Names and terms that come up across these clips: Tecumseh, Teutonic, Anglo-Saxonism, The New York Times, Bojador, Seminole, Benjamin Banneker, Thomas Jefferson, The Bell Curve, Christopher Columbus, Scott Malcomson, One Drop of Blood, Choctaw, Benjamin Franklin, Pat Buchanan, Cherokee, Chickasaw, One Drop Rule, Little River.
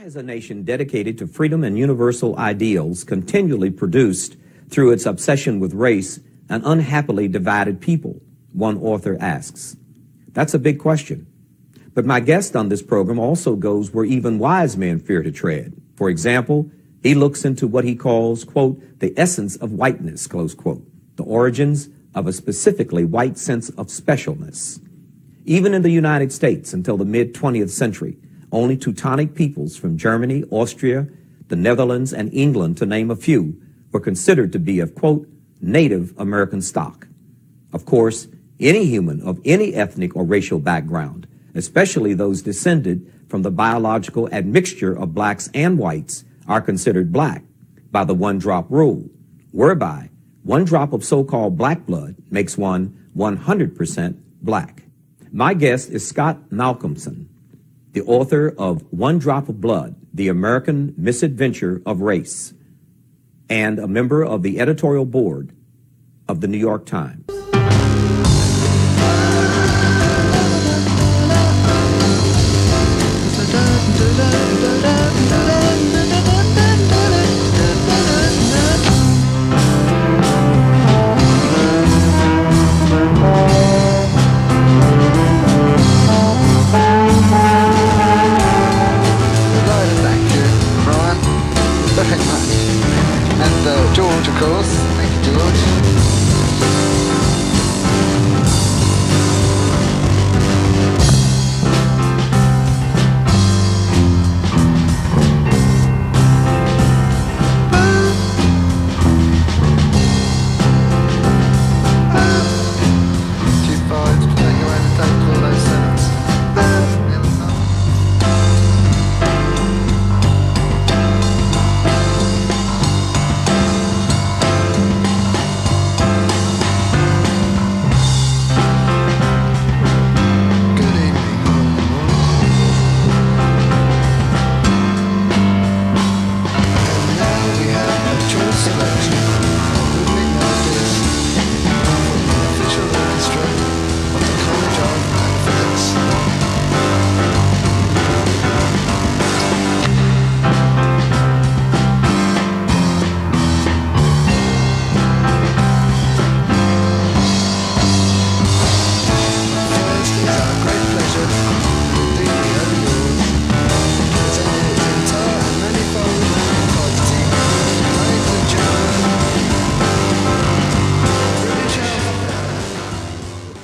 Why is a nation dedicated to freedom and universal ideals continually produced through its obsession with race an unhappily divided people? One author asks. That's a big question. But my guest on this program also goes where even wise men fear to tread. For example, he looks into what he calls, quote, the essence of whiteness, close quote, the origins of a specifically white sense of specialness. Even in the United States until the mid-20th century, only Teutonic peoples from Germany, Austria, the Netherlands, and England, to name a few, were considered to be of, quote, Native American stock. Of course, any human of any ethnic or racial background, especially those descended from the biological admixture of blacks and whites, are considered black by the one-drop rule, whereby one drop of so-called black blood makes one 100% black. My guest is Scott Malcomson, the author of One Drop of Blood, The American Misadventure of Race, and a member of the editorial board of The New York Times.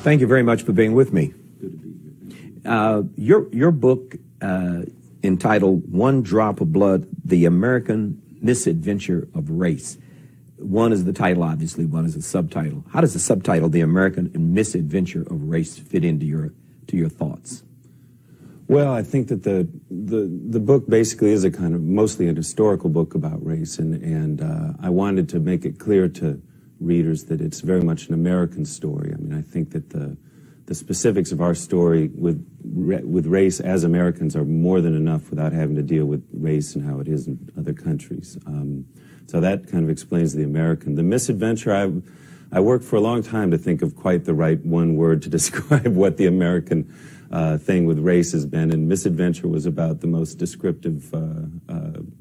Thank you very much for being with me. Good to be here. Your book, entitled One Drop of Blood, The American Misadventure of Race. One is the title, obviously, one is the subtitle. How does the subtitle, The American Misadventure of Race, fit into your thoughts? Well, I think that the book basically is a kind of mostly an historical book about race, and I wanted to make it clear to readers that it's very much an American story. I mean, I think that the specifics of our story with race as Americans are more than enough without having to deal with race and how it is in other countries. So that kind of explains the American. The misadventure, I worked for a long time to think of quite the right one word to describe what the American thing with race has been, and misadventure was about the most descriptive,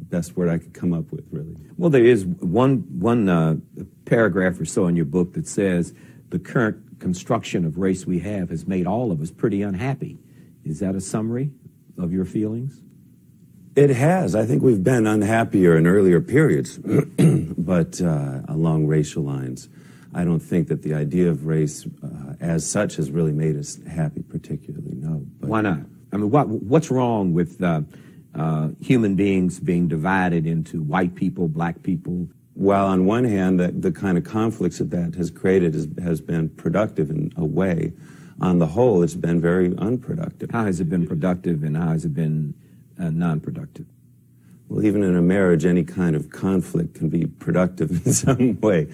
best word I could come up with, really. Well, there is one paragraph or so in your book that says the current construction of race we have has made all of us pretty unhappy. Is that a summary of your feelings? It has. I think we've been unhappier in earlier periods, but along racial lines. I don't think that the idea of race as such has really made us happy particularly, no. But why not? I mean, what's wrong with human beings being divided into white people, black people? Well, on one hand, the kind of conflicts that has created has been productive in a way. On the whole, it's been very unproductive. How has it been productive and how has it been non-productive? Well, even in a marriage, any kind of conflict can be productive in some way.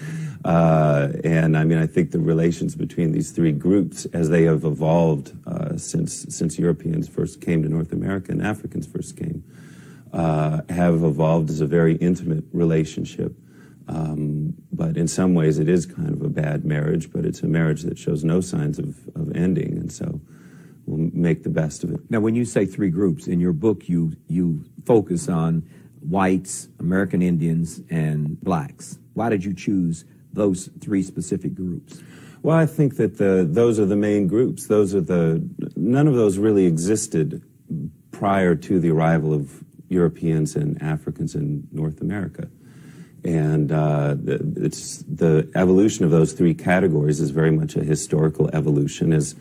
And I mean, I think the relations between these three groups, as they have evolved since Europeans first came to North America and Africans first came, have evolved as a very intimate relationship. But in some ways, it is kind of a bad marriage, but it's a marriage that shows no signs of ending, and so we'll make the best of it. Now, when you say three groups, in your book, you focus on whites, American Indians, and blacks. Why did you choose those three specific groups? Well, I think that those are the main groups. Those are the, none of those really existed prior to the arrival of Europeans and Africans in North America. And it's the evolution of those three categories is very much a historical evolution as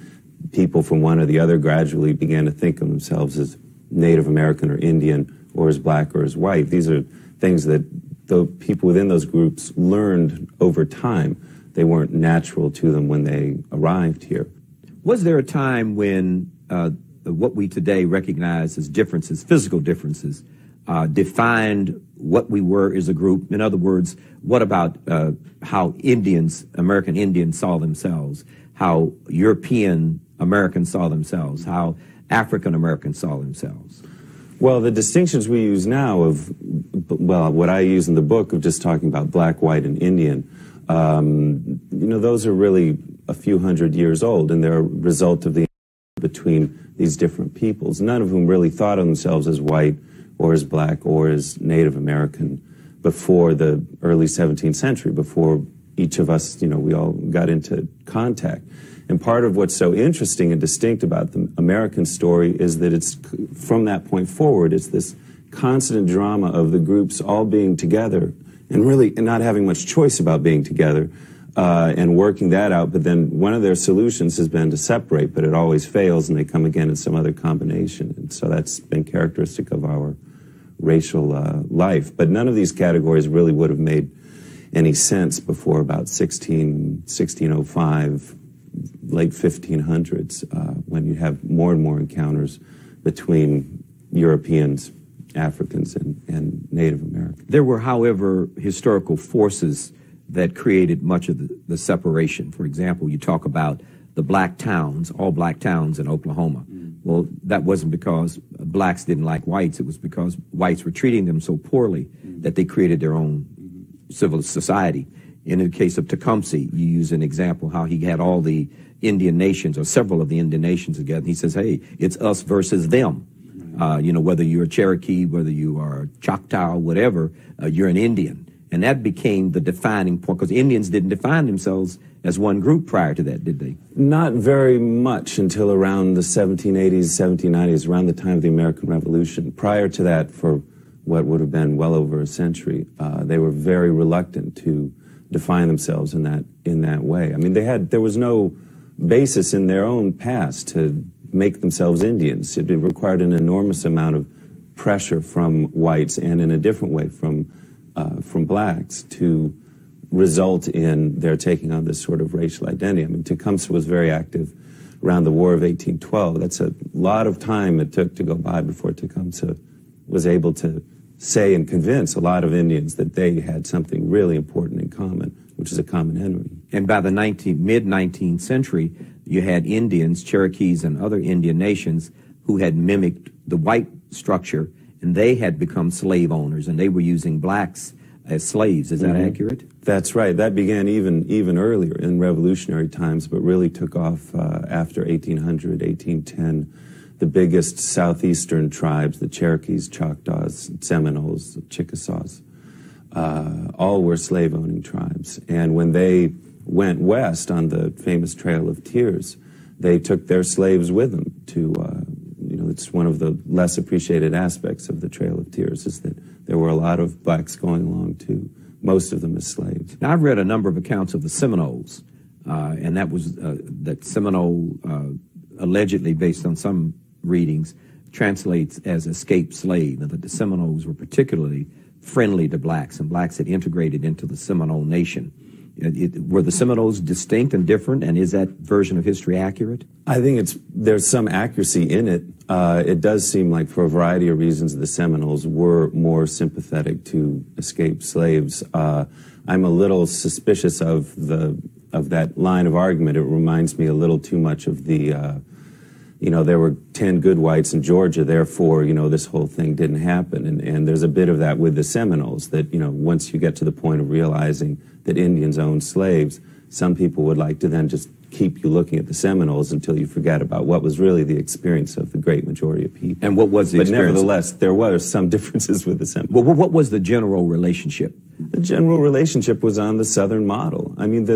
people from one or the other gradually began to think of themselves as Native American or Indian or as black or as white. These are things that the people within those groups learned over time. They weren't natural to them when they arrived here. Was there a time when what we today recognize as differences, physical differences, defined what we were as a group? In other words, what about how Indians, American Indians, saw themselves, how European Americans saw themselves, how African Americans saw themselves? Well, the distinctions we use now of, well, what I use in the book of just talking about black, white, and Indian, you know, those are really a few hundred years old, and they're a result of the between these different peoples, none of whom really thought of themselves as white or as black or as Native American before the early 17th century, before each of us, you know, we all got into contact. And part of what's so interesting and distinct about the American story is that it's, from that point forward, it's this constant drama of the groups all being together and really not having much choice about being together and working that out. But then one of their solutions has been to separate, but it always fails, and they come again in some other combination. And so that's been characteristic of our racial life. But none of these categories really would have made any sense before about 1605, late 1500s, when you have more and more encounters between Europeans, Africans, and Native Americans. There were, however, historical forces that created much of the separation. For example, you talk about the black towns, all black towns in Oklahoma. Mm. Well, that wasn't because blacks didn't like whites. It was because whites were treating them so poorly that they created their own civil society. In the case of Tecumseh, you use an example how he had all the Indian nations, or several of the Indian nations together, and he says, hey, it's us versus them. You know, whether you're a Cherokee, whether you are Choctaw, whatever, you're an Indian. And that became the defining point, because Indians didn't define themselves as one group prior to that, did they? Not very much until around the 1780s, 1790s, around the time of the American Revolution. Prior to that, for what would have been well over a century, they were very reluctant to define themselves in that way. I mean, there was no basis in their own past to make themselves Indians. It required an enormous amount of pressure from whites, and in a different way from blacks, to result in their taking on this sort of racial identity. I mean, Tecumseh was very active around the War of 1812. That's a lot of time it took to go by before Tecumseh was able to say and convince a lot of Indians that they had something really important in common, which is a common enemy. And by the mid-19th century, you had Indians, Cherokees, and other Indian nations who had mimicked the white structure, and they had become slave owners, and they were using blacks as slaves. Is that accurate? That's right. That began even earlier in revolutionary times, but really took off after 1800, 1810. The biggest southeastern tribes, the Cherokees, Choctaws, Seminoles, Chickasaws, all were slave-owning tribes. And when they went west on the famous Trail of Tears, they took their slaves with them to, you know, it's one of the less appreciated aspects of the Trail of Tears is that there were a lot of blacks going along too, most of them as slaves. Now, I've read a number of accounts of the Seminoles, and that was, that Seminole, allegedly based on some readings, translates as escaped slave, and that the Seminoles were particularly friendly to blacks, and blacks had integrated into the Seminole Nation. Were the Seminoles distinct and different, and is that version of history accurate? I think there's some accuracy in it. It does seem like, for a variety of reasons, the Seminoles were more sympathetic to escaped slaves. I'm a little suspicious of that line of argument. It reminds me a little too much of the, you know, there were 10 good whites in Georgia, therefore, you know, this whole thing didn't happen. And there's a bit of that with the Seminoles, that, you know, once you get to the point of realizing that Indians owned slaves, some people would like to then just keep you looking at the Seminoles until you forgot about what was really the experience of the great majority of people. And what was the experience? But nevertheless, there were some differences with the Seminoles. Well, what was the general relationship? The general relationship was on the Southern model. I mean,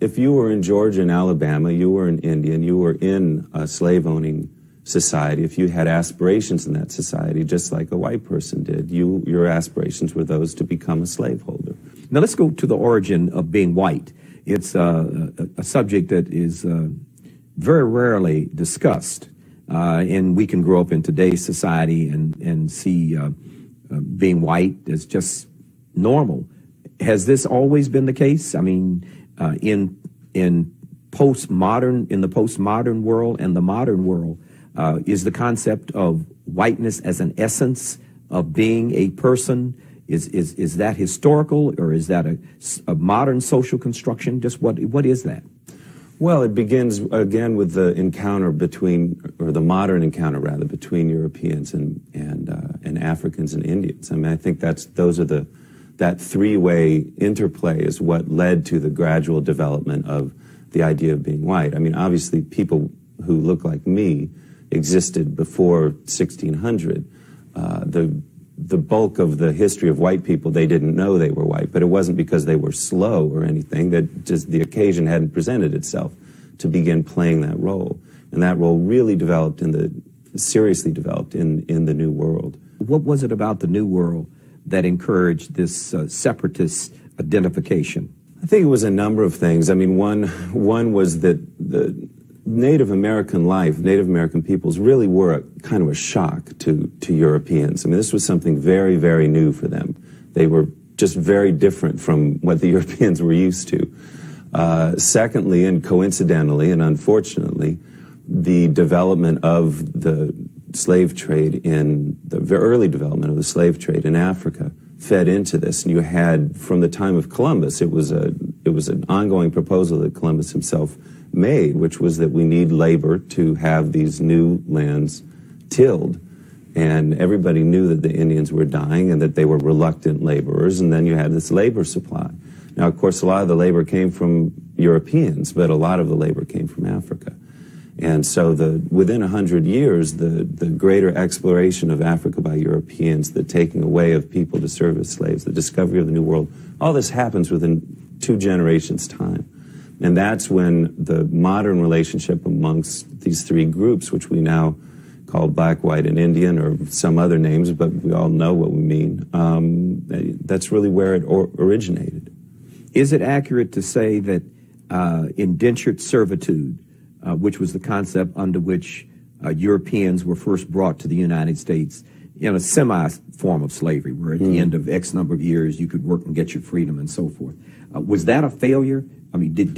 if you were in Georgia and Alabama, you were an Indian, you were in a slave-owning society, if you had aspirations in that society, just like a white person did, your aspirations were those to become a slaveholder. Now let's go to the origin of being white. It's a subject that is very rarely discussed, and we can grow up in today's society and see being white as just normal. Has this always been the case? I mean, in the postmodern world and the modern world, is the concept of whiteness as an essence of being a person, is that historical, or is that a modern social construction? Just what is that? Well, it begins again with the encounter between Europeans and Africans and Indians. I mean, I think that three-way interplay is what led to the gradual development of the idea of being white. I mean, obviously, people who look like me existed before 1600. The bulk of the history of white people, they didn't know they were white, but it wasn't because they were slow or anything. That just the occasion hadn't presented itself to begin playing that role. And that role really developed seriously developed in the New World. What was it about the New World that encouraged this separatist identification? I think it was a number of things. I mean, one was that the Native American life, Native American peoples really were kind of a shock to Europeans. I mean, this was something very, very new for them. They were just very different from what the Europeans were used to. Secondly, and coincidentally and unfortunately, the early development of the slave trade in Africa fed into this. And you had, from the time of Columbus, it was an ongoing proposal that Columbus himself made, which was that we need labor to have these new lands tilled. And everybody knew that the Indians were dying and that they were reluctant laborers, and then you had this labor supply. Now, of course, a lot of the labor came from Europeans, but a lot of the labor came from Africa. And so within 100 years, the greater exploration of Africa by Europeans, the taking away of people to serve as slaves, the discovery of the New World, all this happens within 2 generations' time. And that's when the modern relationship amongst these three groups, which we now call black, white, and Indian, or some other names, but we all know what we mean, that's really where it originated. Is it accurate to say that indentured servitude, which was the concept under which Europeans were first brought to the United States in a semi-form of slavery, where at the end of X number of years you could work and get your freedom and so forth, was that a failure? I mean, did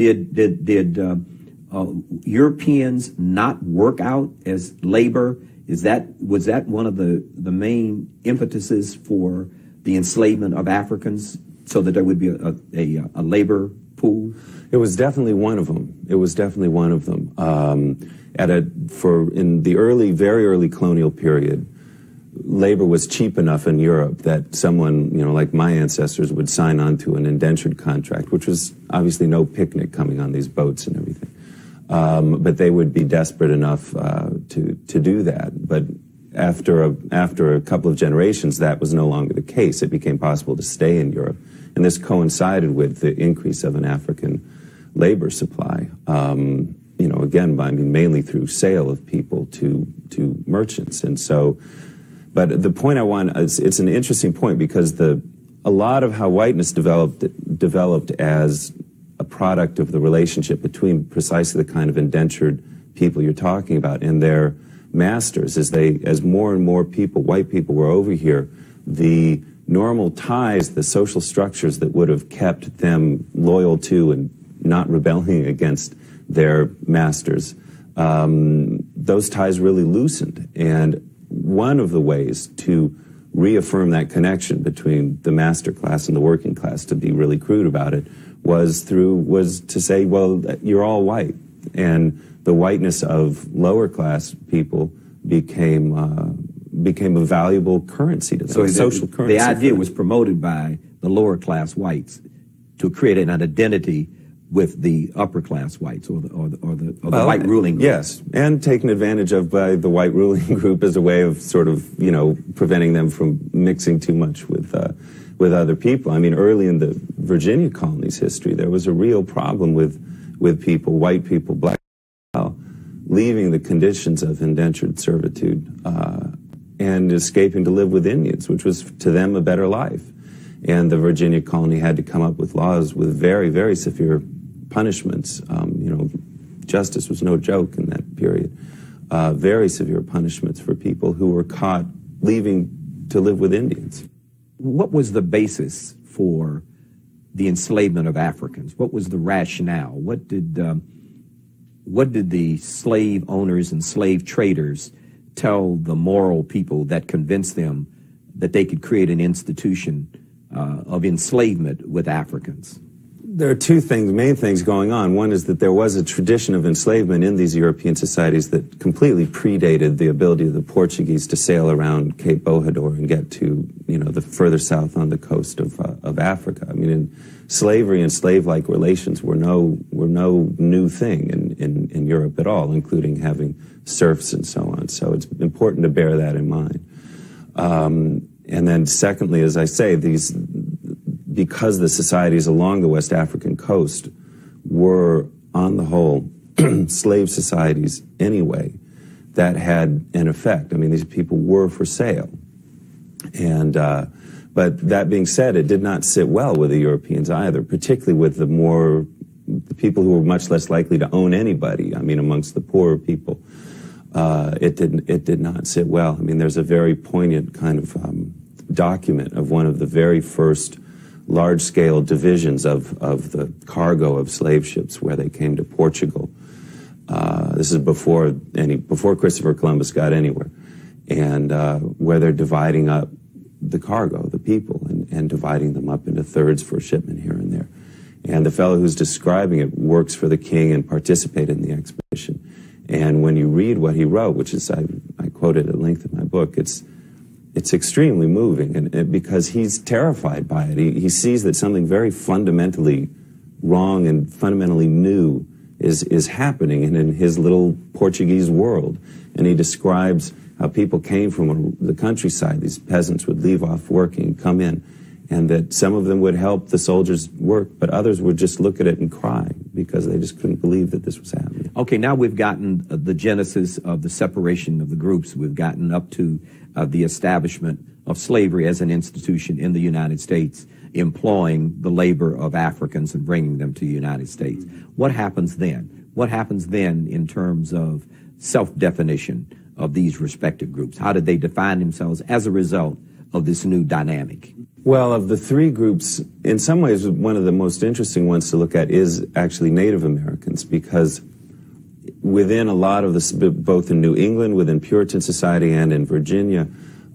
Europeans not work out as labor? Was that one of the main impetuses for the enslavement of Africans, so that there would be a labor pool? It was definitely one of them. It was definitely one of them. In the very early colonial period, labor was cheap enough in Europe that someone, like my ancestors, would sign on to an indentured contract, which was obviously no picnic coming on these boats and everything. But they would be desperate enough to do that. But after a couple of generations, that was no longer the case. It became possible to stay in Europe. And this coincided with the increase of an African labor supply, mainly through sale of people to merchants. And so... But the point I want is, it's an interesting point, because a lot of how whiteness developed as a product of the relationship between precisely the kind of indentured people you're talking about and their masters. As more and more people, white people, were over here, the normal ties, the social structures that would have kept them loyal to and not rebelling against their masters, those ties really loosened. And one of the ways to reaffirm that connection between the master class and the working class, to be really crude about it, was to say, well, you're all white. And the whiteness of lower class people became a valuable currency to them. So social currency. The idea was promoted by the lower class whites to create an identity with the upper class whites or the white ruling group. Yes, and taken advantage of by the white ruling group as a way of sort of, you know, preventing them from mixing too much with other people. I mean, early in the Virginia colony's history, there was a real problem with people, white people, black people, leaving the conditions of indentured servitude and escaping to live with Indians, which was to them a better life. And the Virginia colony had to come up with laws with very, very severe punishments. You know, justice was no joke in that period. Very severe punishments for people who were caught leaving to live with Indians. What was the basis for the enslavement of Africans? What was the rationale? What did the slave owners and slave traders tell the moral people that convinced them that they could create an institution of enslavement with Africans? There are two things, main things going on. One is that there was a tradition of enslavement in these European societies that completely predated the ability of the Portuguese to sail around Cape Bojador and get to, you know, the further south on the coast of Africa. I mean, slavery and slave-like relations were no new thing in Europe at all, including having serfs and so on. So it's important to bear that in mind. And then secondly, as I say, because the societies along the West African coast were, on the whole, slave societies anyway, that had an effect. I mean, these people were for sale. And, but that being said, it did not sit well with the Europeans either, particularly with the people who were much less likely to own anybody, I mean, amongst the poorer people. It did not sit well. I mean, there's a very poignant kind of document of one of the very first large-scale divisions of the cargo of slave ships where they came to Portugal. This is before Christopher Columbus got anywhere, and where they're dividing up the cargo, the people, and dividing them up into thirds for a shipment here and there. And the fellow who's describing it works for the king and participated in the expedition. And when you read what he wrote, which is, I quoted at length in my book, it's extremely moving, and because he's terrified by it. He sees that something very fundamentally wrong and fundamentally new is happening in his little Portuguese world. And he describes how people came from the countryside. These peasants would leave off working, come in, and that some of them would help the soldiers work, but others would just look at it and cry because they just couldn't believe that this was happening. Okay, now we've gotten the genesis of the separation of the groups. We've gotten up to the establishment of slavery as an institution in the United States, employing the labor of Africans and bringing them to the United States. What happens then? What happens then in terms of self-definition of these respective groups? How did they define themselves as a result of this new dynamic? Well, of the three groups, in some ways, one of the most interesting ones to look at is actually Native Americans, because within a lot of this, both in New England, within Puritan society, and in Virginia,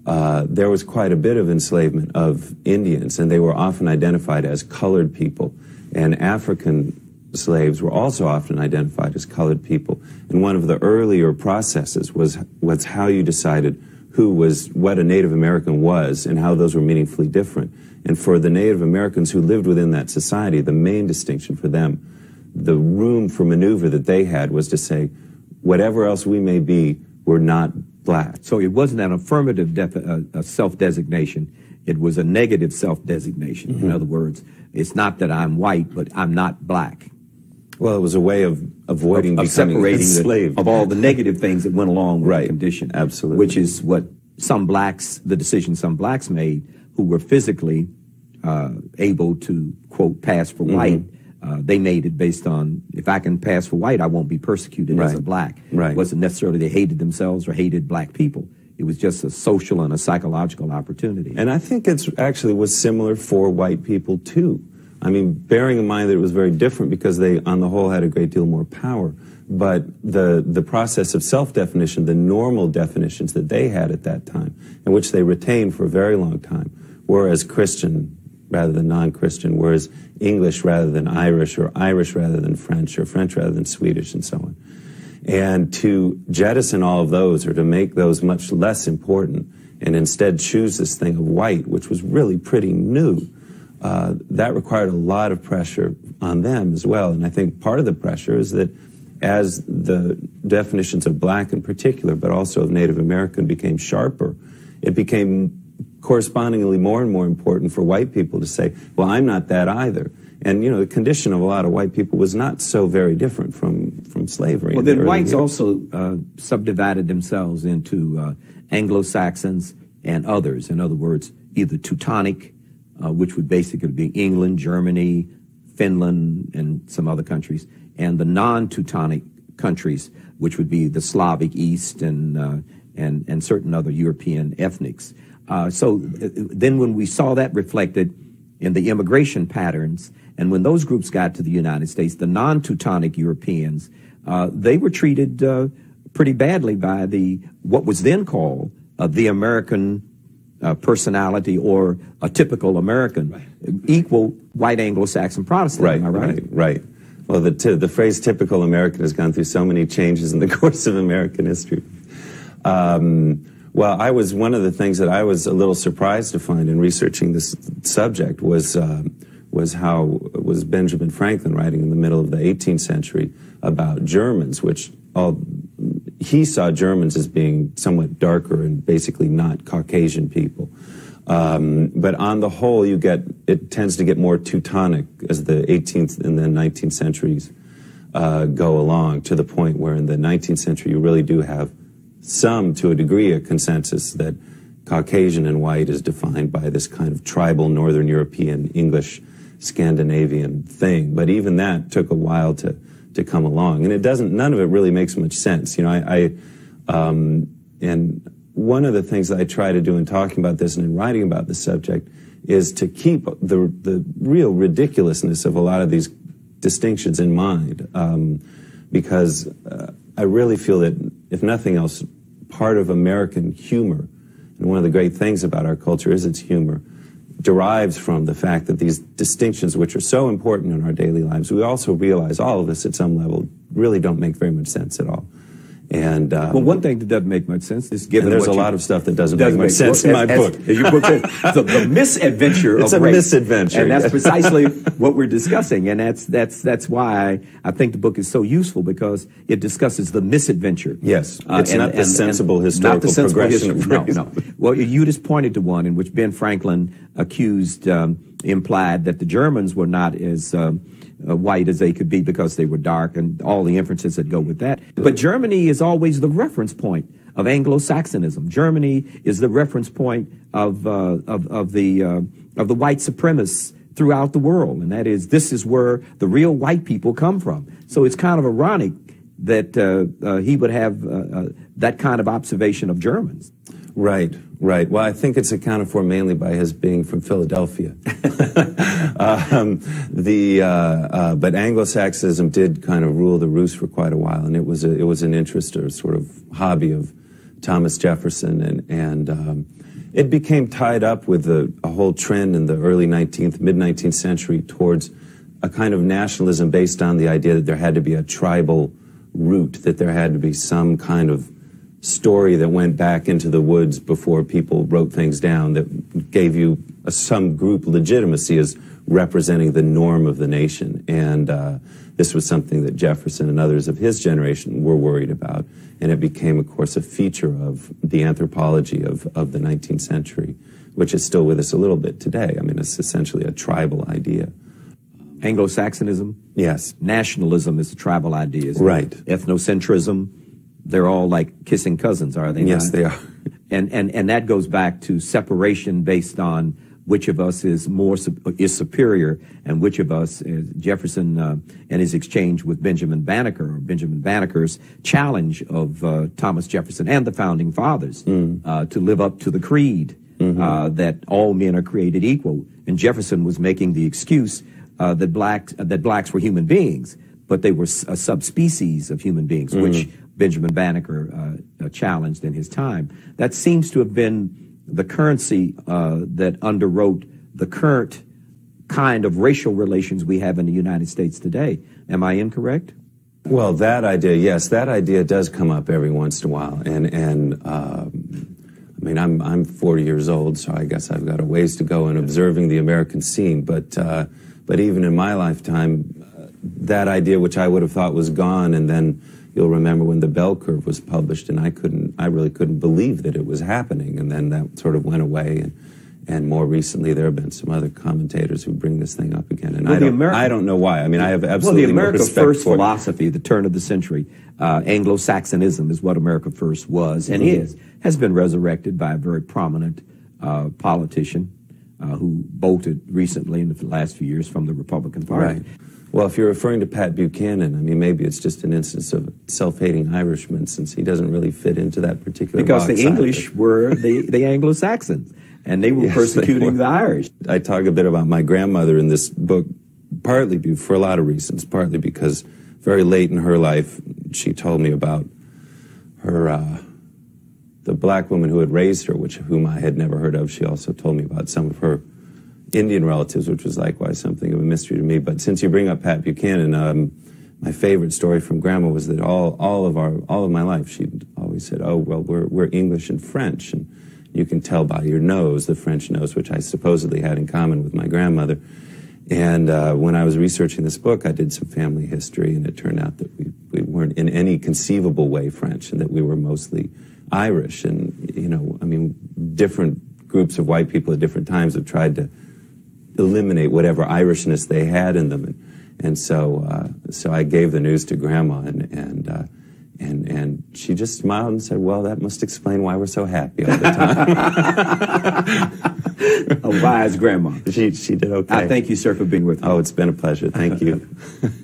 there was quite a bit of enslavement of Indians, and they were often identified as colored people. And African slaves were also often identified as colored people. And one of the earlier processes was how you decided what a Native American was and how those were meaningfully different. And for the Native Americans who lived within that society, the main distinction for them, the room for maneuver that they had, was to say, whatever else we may be, we're not black. So it wasn't an affirmative self-designation. It was a negative self-designation. Mm-hmm. In other words, it's not that I'm white, but I'm not black. Well, it was a way of avoiding becoming enslaved. Of all the negative things that went along with the condition. Absolutely. Which is what the decision some blacks made who were physically able to, quote, pass for white. They made it based on, if I can pass for white, I won't be persecuted as a black. Right. It wasn't necessarily they hated themselves or hated black people. It was just a social and a psychological opportunity. And I think it's actually was similar for white people, too. I mean, bearing in mind that it was very different because they, on the whole, had a great deal more power. But the process of self-definition, the normal definitions that they had at that time, and which they retained for a very long time, were as Christian rather than non-Christian, were as English rather than Irish, or Irish rather than French, or French rather than Swedish, and so on. And to jettison all of those, or to make those much less important, and instead choose this thing of white, which was really pretty new, that required a lot of pressure on them as well. And I think part of the pressure is that as the definitions of black in particular, but also of Native American, became sharper, it became correspondingly more and more important for white people to say, well, I'm not that either. And, you know, the condition of a lot of white people was not so very different from slavery. Well, then whites also subdivided themselves into Anglo-Saxons and others. In other words, either Teutonic, which would basically be England, Germany, Finland, and some other countries, and the non-Teutonic countries, which would be the Slavic East and certain other European ethnics. So then when we saw that reflected in the immigration patterns, and when those groups got to the United States, the non-Teutonic Europeans, they were treated pretty badly by the what was then called the American personality, or a typical American, right, equal white Anglo-Saxon Protestant. Right, am I right? Right. Well, the phrase typical American has gone through so many changes in the course of American history. Well, I was one of the things that I was a little surprised to find in researching this subject was how was Benjamin Franklin writing in the middle of the 18th century about Germans, which he saw Germans as being somewhat darker and basically not Caucasian people. But on the whole, you get it tends to get more Teutonic as the 18th and then 19th centuries go along, to the point where in the 19th century you really do have some, to a degree, a consensus that Caucasian and white is defined by this kind of tribal Northern European, English, Scandinavian thing. But even that took a while to come along. And it doesn't, none of it really makes much sense. You know, and one of the things that I try to do in talking about this and in writing about this subject is to keep the real ridiculousness of a lot of these distinctions in mind. Because I really feel that, if nothing else, part of American humor, and one of the great things about our culture is its humor, derives from the fact that these distinctions, which are so important in our daily lives, we also realize, all of us at some level, really don't make very much sense at all. And well, one thing that doesn't make much sense is given there's a lot of stuff that doesn't make much sense in my book. Your book says the misadventure of race. It's a misadventure, and that's precisely what we're discussing. And that's why I think the book is so useful, because it discusses the misadventure. Yes, it's not the sensible historical progression of race. No, no. Well, you just pointed to one in which Ben Franklin accused, implied that the Germans were not as white as they could be because they were dark, and all the inferences that go with that. But Germany is always the reference point of Anglo-Saxonism. Germany is the reference point of the white supremacists throughout the world, and that is, this is where the real white people come from. So it's kind of ironic that he would have that kind of observation of Germans. Right, right. Well, I think it's accounted for mainly by his being from Philadelphia. But Anglo-Saxonism did kind of rule the roost for quite a while, and it was an interest or sort of hobby of Thomas Jefferson, and it became tied up with a whole trend in the early 19th, mid-19th century towards a kind of nationalism based on the idea that there had to be a tribal root, that there had to be some kind of story that went back into the woods before people wrote things down, that gave you some group legitimacy as representing the norm of the nation. And this was something that Jefferson and others of his generation were worried about, and it became, of course, a feature of the anthropology of the 19th century, which is still with us a little bit today. I mean, it's essentially a tribal idea. Anglo-Saxonism? Yes. Nationalism is a tribal idea, isn't it? Right. Ethnocentrism? They're all like kissing cousins, are they not? Yes, they are. And that goes back to separation based on which of us is superior and which of us is. Jefferson and his exchange with Benjamin Banneker, or Benjamin Banneker's challenge of Thomas Jefferson and the Founding Fathers to live up to the creed that all men are created equal. And Jefferson was making the excuse that blacks were human beings, but they were a subspecies of human beings, which Benjamin Banneker challenged in his time. That seems to have been the currency that underwrote the current kind of racial relations we have in the United States today. Am I incorrect? Well, that idea, yes, that idea does come up every once in a while. And I mean, I'm 40 years old, so I guess I've got a ways to go in observing the American scene, but But even in my lifetime, that idea, which I would have thought was gone, and then you'll remember when The Bell Curve was published, and I really couldn't believe that it was happening, and then that sort of went away. And more recently, there have been some other commentators who bring this thing up again, and I don't know why. I mean, I have absolutely no respect for it. Well, the America First philosophy, the turn of the century, Anglo-Saxonism is what America First was and is, has been resurrected by a very prominent politician who bolted recently in the last few years from the Republican Party. Right. Well, if you're referring to Pat Buchanan, I mean, maybe it's just an instance of self-hating Irishman, since he doesn't really fit into that particular box. Because the English were the Anglo-Saxons. And they were persecuting the Irish. I talk a bit about my grandmother in this book, partly for a lot of reasons, partly because very late in her life, she told me about her, the black woman who had raised her, whom I had never heard of. She also told me about some of her Indian relatives, which was likewise something of a mystery to me. But since you bring up Pat Buchanan, my favorite story from Grandma was that all of my life, she always said, "Oh, well, we're English and French, and you can tell by your nose," the French nose, which I supposedly had in common with my grandmother. And when I was researching this book, I did some family history, and it turned out that we weren't in any conceivable way French, and that we were mostly Irish. And, you know, I mean, different groups of white people at different times have tried to eliminate whatever Irishness they had in them. And so I gave the news to Grandma, and she just smiled and said, "Well, that must explain why we're so happy all the time." A wise grandma. She did okay. I thank you, sir, for being with me. Oh, it's been a pleasure. Thank you.